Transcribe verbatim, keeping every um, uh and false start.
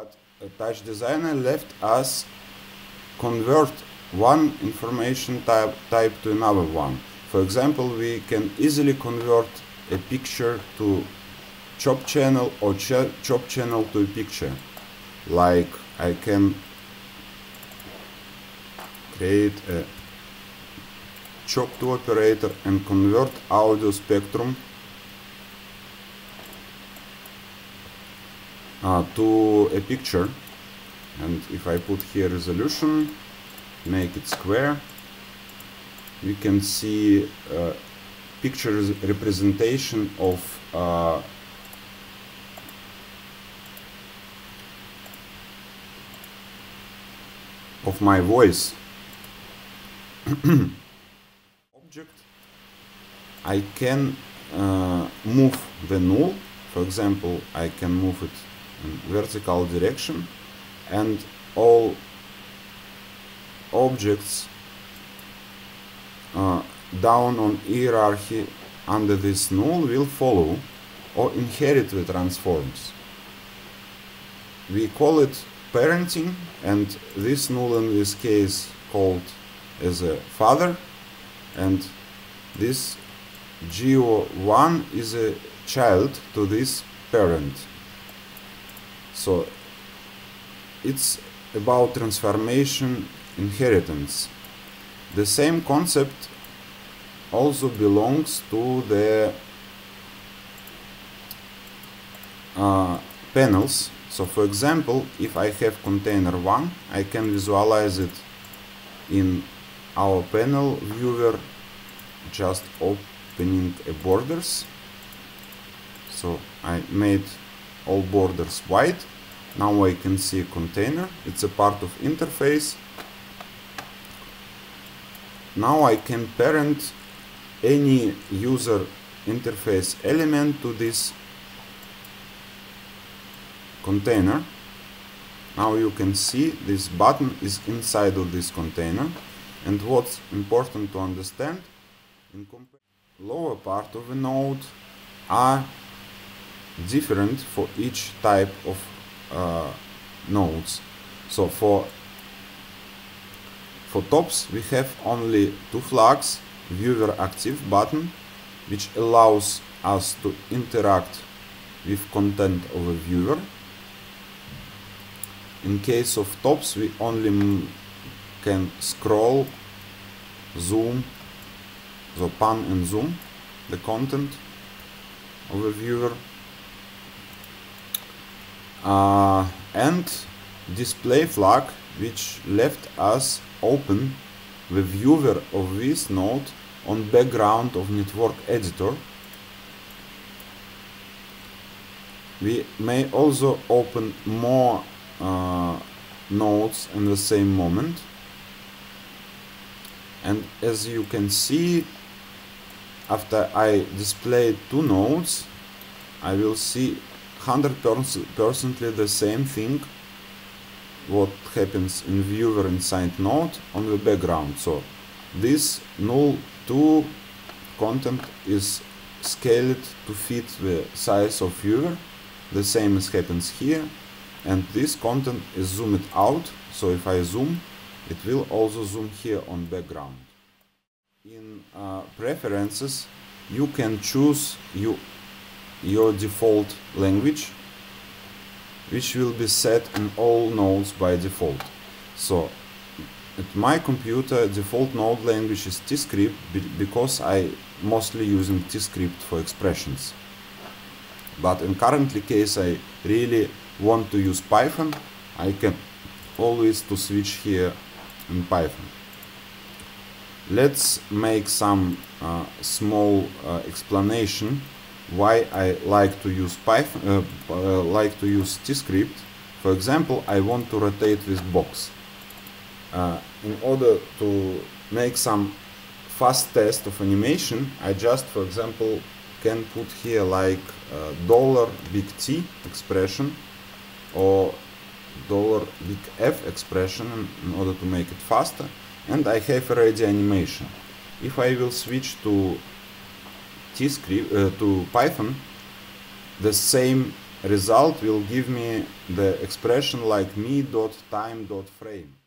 But a patch designer left us convert one information type, type to another one. For example, we can easily convert a picture to chop channel or ch chop channel to a picture. Like I can create a chop to operator and convert audio spectrum uh, to a picture, and if I put here resolution, make it square, we can see uh, picture representation of uh, of my voice. Object. I can uh, move the null. For example, I can move it in vertical direction, and all objects uh, down on hierarchy under this null will follow or inherit the transforms. We call it parenting, and this null in this case called as a father, and this Geo one is a child to this parent. So it's about transformation inheritance. The same concept also belongs to the uh, panels. So for example, if I have container one, I can visualize it in our panel viewer, just opening a borders. So I made all borders white. Now I can see a container. It's a part of interface. Now I can parent any user interface element to this container. Now you can see this button is inside of this container, and what's important to understand, in lower part of the node are different for each type of uh, nodes. So for for tops we have only two flags, viewer active button, which allows us to interact with content of a viewer. In case of tops, we only can scroll, zoom, so pan and zoom the content of a viewer, uh, and display flag, which left us open the viewer of this node on background of network editor. We may also open more Uh, nodes in the same moment, and as you can see, after I display two nodes, I will see one hundred percent the same thing what happens in viewer inside node on the background. So this null two content is scaled to fit the size of viewer. The same as happens here. And this content is zoomed out, so if I zoom, it will also zoom here on background. In uh, preferences, you can choose you, your default language, which will be set in all nodes by default. So, at my computer, default node language is T script, because I mostly using T script for expressions. But in currently case, I really want to use Python, I can always to switch here in Python. Let's make some uh, small uh, explanation why I like to use Python, uh, uh, like to use T script. For example, I want to rotate this box. Uh, in order to make some fast test of animation, I just, for example, can put here like uh, dollar big T expression or dollar big F expression in order to make it faster, and I have already animation. If I will switch to T script uh, to Python, the same result will give me the expression like me dot time dot frame.